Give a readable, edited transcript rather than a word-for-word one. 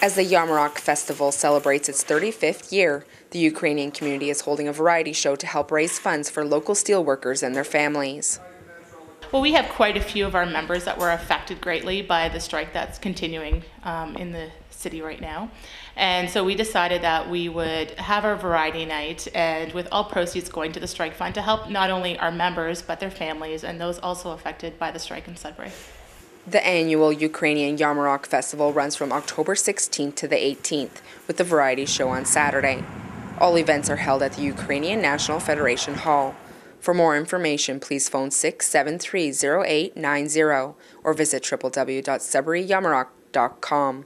As the Yarmarok Festival celebrates its 35th year, the Ukrainian community is holding a variety show to help raise funds for local steelworkers and their families. Well, we have quite a few of our members that were affected greatly by the strike that's continuing in the city right now. And so we decided that we would have our variety night, and with all proceeds going to the strike fund to help not only our members but their families and those also affected by the strike in Sudbury. The annual Ukrainian Yarmarok Festival runs from October 16th to the 18th, with the variety show on Saturday. All events are held at the Ukrainian National Federation Hall. For more information, please phone 673-0890 or visit www.sudburyyarmarok.com.